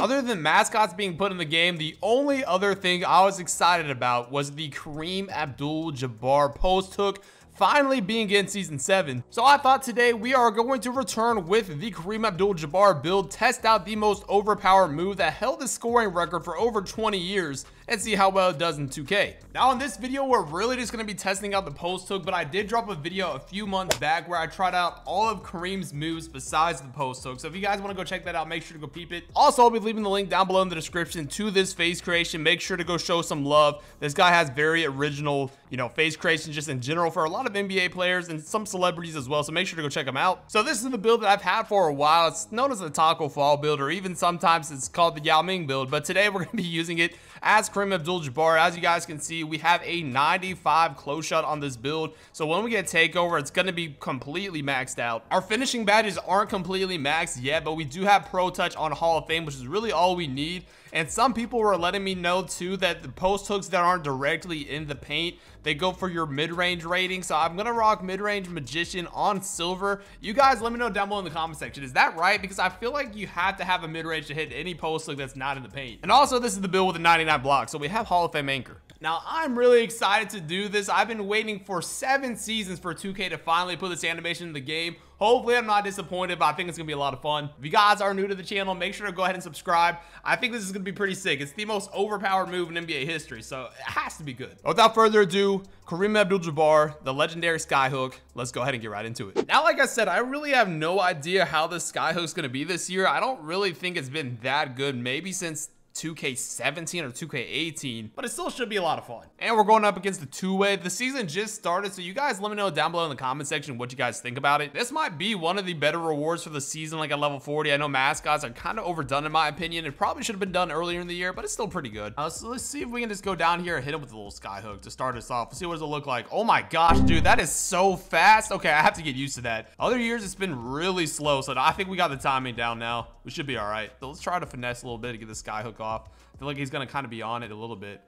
Other than mascots being put in the game, the only other thing I was excited about was the Kareem Abdul-Jabbar post hook finally being in Season 7. So I thought today we are going to return with the Kareem Abdul-Jabbar build, test out the most overpowered move that held the scoring record for over 20 years, and see how well it does in 2K. Now in this video, we're really just gonna be testing out the post hook, but I did drop a video a few months back where I tried out all of Kareem's moves besides the post hook. So if you guys wanna go check that out, make sure to go peep it. Also, I'll be leaving the link down below in the description to this face creation. Make sure to go show some love. This guy has very original, face creations just in general for a lot of NBA players and some celebrities as well. So make sure to go check them out. So this is the build that I've had for a while. It's known as the Tacko Fall build, or even sometimes it's called the Yao Ming build, but today we're gonna be using it as Kareem Abdul-Jabbar. As you guys can see, we have a 95 close shot on this build, so when we get takeover, it's going to be completely maxed out. Our finishing badges aren't completely maxed yet, but we do have Pro Touch on Hall of Fame, which is really all we need. And some people were letting me know too that the post hooks that aren't directly in the paint, they go for your mid-range rating. So I'm gonna rock mid-range magician on silver. You guys let me know down below in the comment section, is that right? Because I feel like you have to have a mid-range to hit any post hook that's not in the paint. And also, this is the build with a 99 block, so we have Hall of Fame anchor. Now I'm really excited to do this. I've been waiting for 7 seasons for 2K to finally put this animation in the game. Hopefully I'm not disappointed, but I think it's gonna be a lot of fun. If you guys are new to the channel, make sure to go ahead and subscribe. I think this is gonna be pretty sick. It's the most overpowered move in NBA history, so it has to be good. Without further ado, Kareem Abdul-Jabbar, the legendary Skyhook. Let's go ahead and get right into it. Now, like I said, I really have no idea how this Skyhook's gonna be this year. I don't really think it's been that good, maybe since 2K17 or 2K18, but it still should be a lot of fun. And we're going up against the two-way. The season just started, so you guys let me know down below in the comment section what you guys think about it. This might be one of the better rewards for the season, like at level 40. I know mascots are kind of overdone in my opinion. It probably should have been done earlier in the year, but it's still pretty good. So let's see if we can just go down here and hit him with a little sky hook to start us off. Let's see what does it look like. Oh my gosh, dude, that is so fast. Okay, I have to get used to that. Other years, it's been really slow, so I think we got the timing down now. We should be all right. So let's try to finesse a little bit to get the sky hook off. I feel like he's gonna kind of be on it a little bit.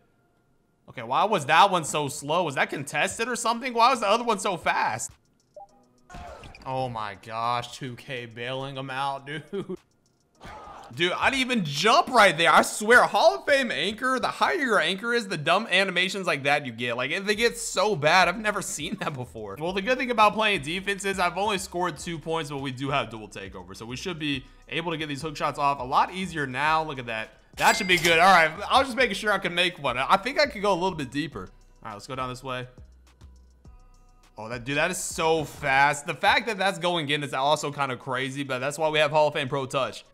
Okay, why was that one so slow? Was that contested or something? Why was the other one so fast? Oh my gosh, 2K bailing him out, dude. Dude, I didn't even jump right there. I swear, Hall of Fame anchor, the higher your anchor is, the dumb animations like that you get. Like, they get so bad. I've never seen that before. Well, the good thing about playing defense is I've only scored 2 points, but we do have dual takeover. So we should be able to get these hook shots off a lot easier now. Look at that. That should be good. All right, I was just making sure I could make one. I think I could go a little bit deeper. All right, let's go down this way. Oh, that dude, that is so fast. The fact that that's going in is also kind of crazy, but that's why we have Hall of Fame Pro Touch.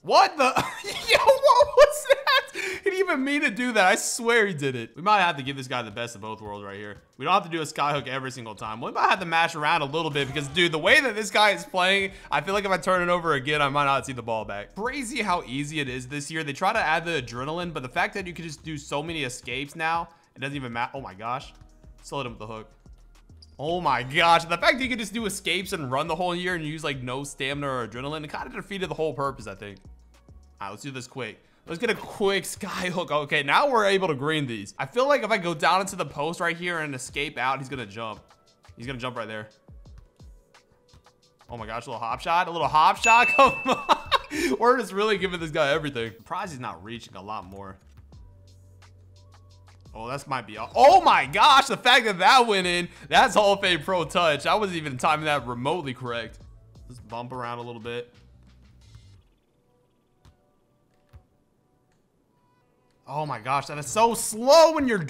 What the? Yo, what was that? He didn't even mean to do that. I swear he did it. We might have to give this guy the best of both worlds right here. We don't have to do a skyhook every single time. We might have to mash around a little bit because, dude, the way that this guy is playing, I feel like if I turn it over again, I might not see the ball back. Crazy how easy it is this year. They try to add the adrenaline, but the fact that you can just do so many escapes now, it doesn't even matter. Oh my gosh. Still hit him with the hook. Oh my gosh, the fact that you can just do escapes and run the whole year and use like no stamina or adrenaline, it kind of defeated the whole purpose, I think. All right, let's do this quick. Let's get a quick sky hook. Okay, now we're able to green these. I feel like if I go down into the post right here and escape out, he's gonna jump. He's gonna jump right there. Oh my gosh, a little hop shot. A little hop shot. Come on. We're just really giving this guy everything. Surprised he's not reaching a lot more. Oh, that might be all. Oh my gosh, the fact that that went in, that's Hall of Fame Pro Touch. I wasn't even timing that remotely correct. Let's bump around a little bit. Oh my gosh, that is so slow when you're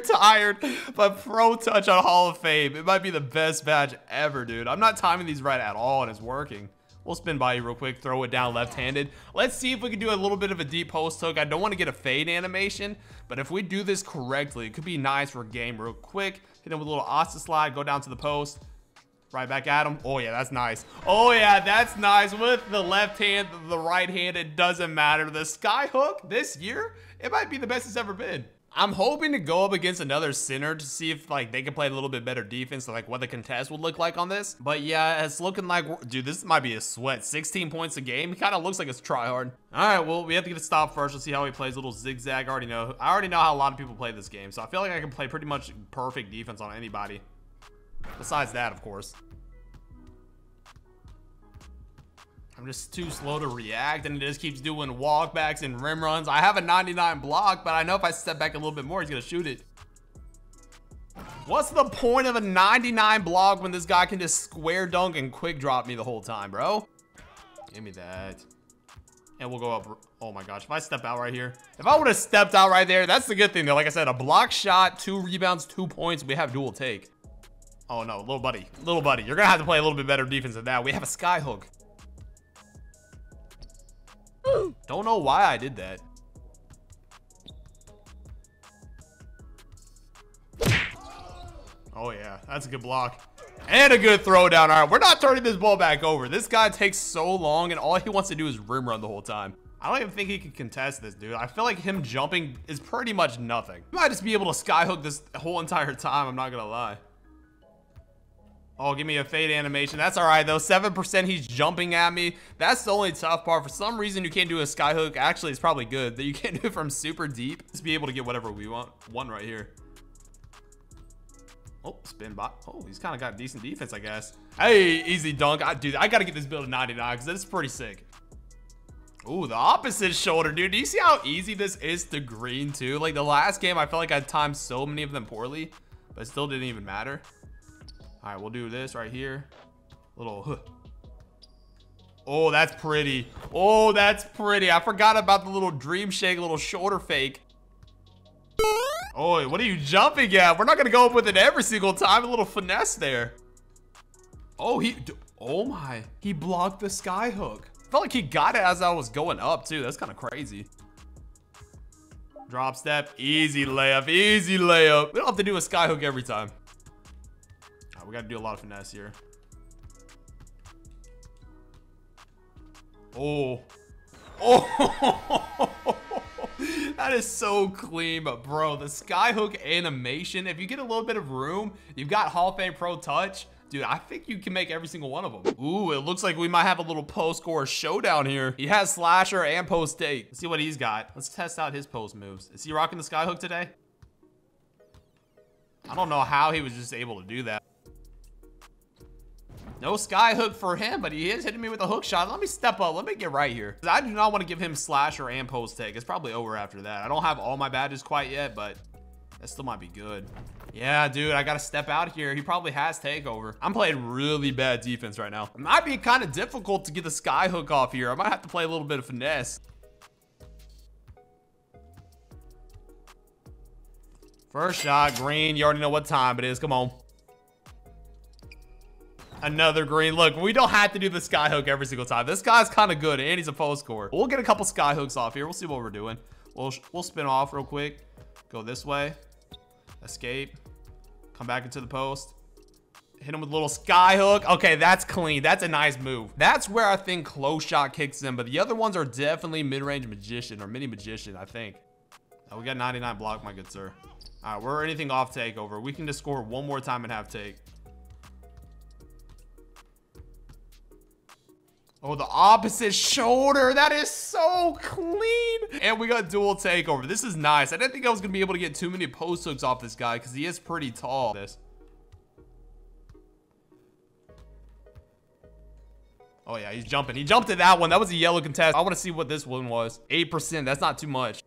tired. But Pro Touch on Hall of Fame, it might be the best badge ever, dude. I'm not timing these right at all, and it's working. We'll spin by you real quick, throw it down left-handed. Let's see if we can do a little bit of a deep post hook. I don't want to get a fade animation, but if we do this correctly, it could be nice for a game real quick. Hit him with a little Asta slide, go down to the post. Right back at him. Oh yeah, that's nice. Oh yeah, that's nice. With the left hand, the right hand, it doesn't matter. The sky hook this year, it might be the best it's ever been. I'm hoping to go up against another center to see if like they can play a little bit better defense, like what the contest would look like on this. But yeah, it's looking like, dude, this might be a sweat. 16 points a game. It kind of looks like it's try hard. All right, well, we have to get a stop first. Let's see how he plays. A little zigzag. I already know how a lot of people play this game, so I feel like I can play pretty much perfect defense on anybody. Besides that, of course. I'm just too slow to react, and it just keeps doing walkbacks and rim runs. I have a 99 block, but I know if I step back a little bit more, he's gonna shoot it. What's the point of a 99 block when this guy can just square dunk and quick drop me the whole time, bro? Give me that. And we'll go up. Oh my gosh, if I step out right here. If I would have stepped out right there, that's the good thing though. Like I said, a block shot, 2 rebounds, 2 points. We have dual take. Oh no, little buddy. Little buddy. You're gonna have to play a little bit better defense than that. We have a Skyhook. Don't know why I did that. Oh yeah, that's a good block. And a good throw down. All right, we're not turning this ball back over. This guy takes so long, and all he wants to do is rim run the whole time. I don't even think he can contest this, dude. I feel like him jumping is pretty much nothing. He might just be able to Skyhook this whole entire time. I'm not gonna lie. Oh, give me a fade animation. That's all right, though. 7%, he's jumping at me. That's the only tough part. For some reason, you can't do a Skyhook. Actually, it's probably good that you can't do it from super deep. Just be able to get whatever we want. One right here. Oh, spin bot. Oh, he's kind of got decent defense, I guess. Hey, easy dunk. I got to get this build to 99 because this is pretty sick. Ooh, the opposite shoulder, dude. Do you see how easy this is to green, too? Like, the last game, I felt like I timed so many of them poorly, but it still didn't even matter. All right, we'll do this right here. Little hook. Oh, that's pretty. Oh, that's pretty. I forgot about the little dream shake, little shoulder fake. Oh, what are you jumping at? We're not going to go up with it every single time. A little finesse there. Oh, oh my. He blocked the Skyhook. Felt like he got it as I was going up, too. That's kind of crazy. Drop step. Easy layup. Easy layup. We don't have to do a Skyhook every time. We got to do a lot of finesse here. Oh. Oh. That is so clean, bro. The Skyhook animation. If you get a little bit of room, you've got Hall of Fame Pro Touch. Dude, I think you can make every single one of them. Ooh, it looks like we might have a little post score showdown here. He has slasher and post take. Let's see what he's got. Let's test out his post moves. Is he rocking the Skyhook today? I don't know how he was just able to do that. No Skyhook for him, but he is hitting me with a hook shot. Let me step up. Let me get right here. I do not want to give him slasher and post take. It's probably over after that. I don't have all my badges quite yet, but that still might be good. Yeah, dude, I got to step out here. He probably has takeover. I'm playing really bad defense right now. It might be kind of difficult to get the Skyhook off here. I might have to play a little bit of finesse. First shot, green. You already know what time it is. Come on. Another green. Look, we don't have to do the Skyhook every single time. This guy's kind of good, and he's a post scorer. We'll get a couple Skyhooks off here. We'll see what we're doing. We'll spin off real quick. Go this way. Escape. Come back into the post. Hit him with a little Skyhook. Okay, that's clean. That's a nice move. That's where I think close shot kicks in, but the other ones are definitely mid-range magician or mini magician, I think. Oh, we got 99 block, my good sir. All right, we're anything off takeover. We can just score one more time and have take. Oh, the opposite shoulder. That is so clean. And we got dual takeover. This is nice. I didn't think I was going to be able to get too many post hooks off this guy because he is pretty tall. Oh, yeah, he's jumping. He jumped at that one. That was a yellow contest. I want to see what this one was. 8%. That's not too much.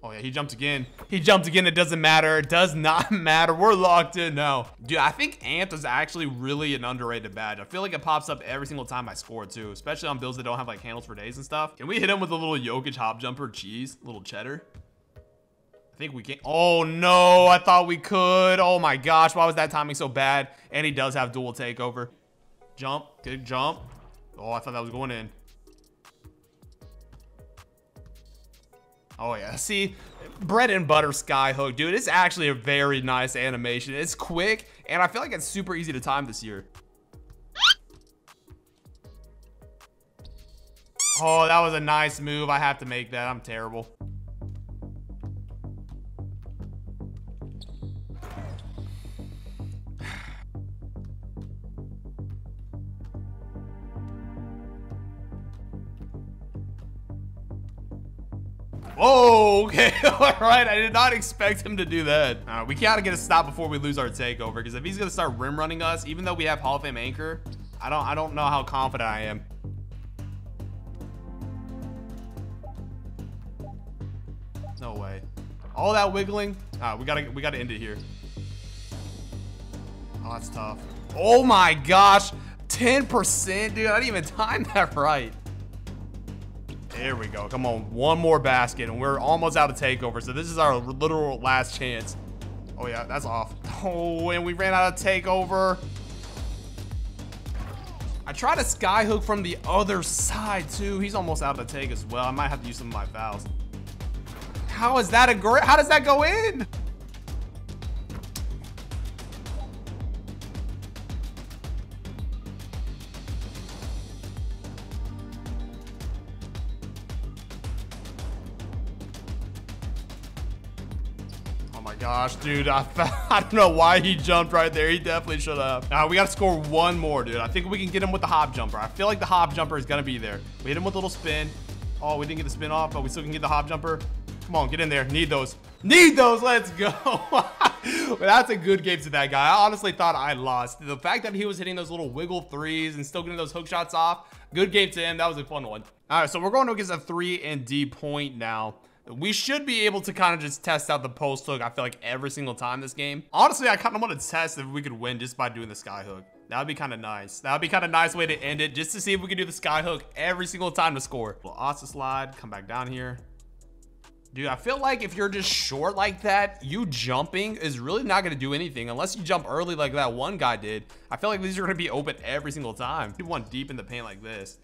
Oh, yeah, he jumped again. He jumped again. It doesn't matter. It does not matter. We're locked in now. Dude, I think Amped is actually really an underrated badge. I feel like it pops up every single time I score, too, especially on builds that don't have, like, handles for days and stuff. Can we hit him with a little Jokic hop jumper? Cheese, little cheddar. I think we can. Oh, no. I thought we could. Oh, my gosh. Why was that timing so bad? And he does have dual takeover. Jump. Good jump. Oh, I thought that was going in. Oh, yeah. See, bread and butter Skyhook, dude. It's actually a very nice animation. It's quick, and I feel like it's super easy to time this year. Oh, that was a nice move. I have to make that. I'm terrible. Oh, okay. All right. I did not expect him to do that. All right, we gotta get a stop before we lose our takeover, because if he's gonna start rim running us, even though we have Hall of Fame anchor, I don't know how confident I am. No way. All that wiggling. We gotta end it here. Oh, that's tough. Oh my gosh. 10%, dude. I didn't even time that right. There we go. Come on. One more basket, and we're almost out of takeover. So this is our literal last chance. Oh, yeah. That's off. Oh, and we ran out of takeover. I tried to skyhook from the other side, too. He's almost out of the take as well. I might have to use some of my fouls. How is that a great? How does that go in? Gosh, dude, I don't know why he jumped right there. He definitely should have. Now we got to score one more, dude. I think we can get him with the hop jumper. I feel like the hop jumper is going to be there. We hit him with a little spin. Oh, we didn't get the spin off, but we still can get the hop jumper. Come on, get in there. Need those. Need those. Let's go. That's a good game to that guy. I honestly thought I lost. The fact that he was hitting those little wiggle threes and still getting those hook shots off. Good game to him. That was a fun one. All right, so we're going to get a 3 and D point now. We should be able to kind of just test out the post hook, I feel like, every single time this game. Honestly, I kind of want to test if we could win just by doing the sky hook. That would be kind of nice. That would be kind of nice way to end it, just to see if we could do the sky hook every single time to score. We'll also slide, come back down here. Dude, I feel like if you're just short like that, you jumping is really not going to do anything unless you jump early like that one guy did. I feel like these are going to be open every single time. Do one deep in the paint like this.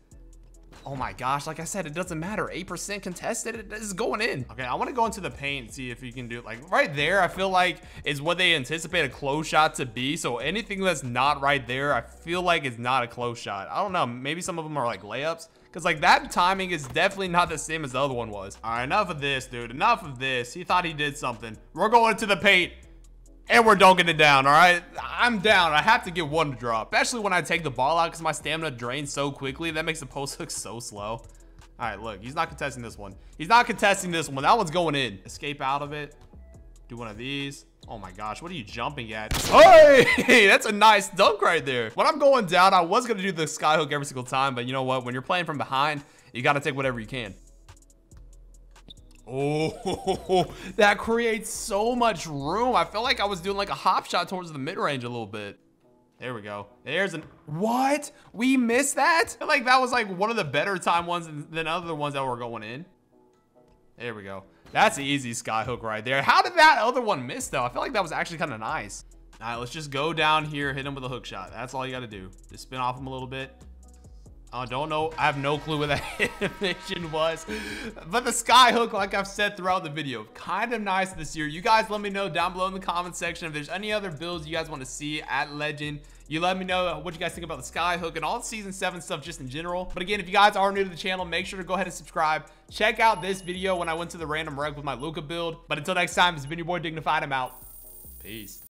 Oh my gosh, like I said, it doesn't matter. 8% contested, it is going in. Okay, I want to go into the paint and see if you can do it. Like right there, I feel like is what they anticipate a close shot to be. So anything that's not right there, I feel like it's not a close shot. I don't know, maybe some of them are like layups. Cause like that timing is definitely not the same as the other one was. All right, enough of this, dude, enough of this. He thought he did something. We're going to the paint. And we're dunking it down, all right? I'm down. I have to get one to drop, especially when I take the ball out because my stamina drains so quickly. That makes the post look so slow. All right, look, he's not contesting this one. He's not contesting this one. That one's going in. Escape out of it. Do one of these. Oh my gosh, what are you jumping at? Hey, that's a nice dunk right there. When I'm going down, I was going to do the sky hook every single time, but you know what? When you're playing from behind, you got to take whatever you can. Oh, that creates so much room. I feel like I was doing like a hop shot towards the mid-range a little bit. There we go. There's an... What? We missed that? I feel like that was like one of the better time ones than other ones that were going in. There we go. That's an easy sky hook right there. How did that other one miss though? I feel like that was actually kind of nice. All right, let's just go down here, hit him with a hook shot. That's all you got to do. Just spin off him a little bit. I don't know. I have no clue what that animation was. But the sky hook, like I've said throughout the video, kind of nice this year. You guys let me know down below in the comment section if there's any other builds you guys want to see at Legend. You let me know what you guys think about the sky hook and all the season 7 stuff just in general. But again, if you guys are new to the channel, make sure to go ahead and subscribe. Check out this video when I went to the random rec with my Luka build. But until next time, it's been your boy Dignify2K. I'm out. Peace.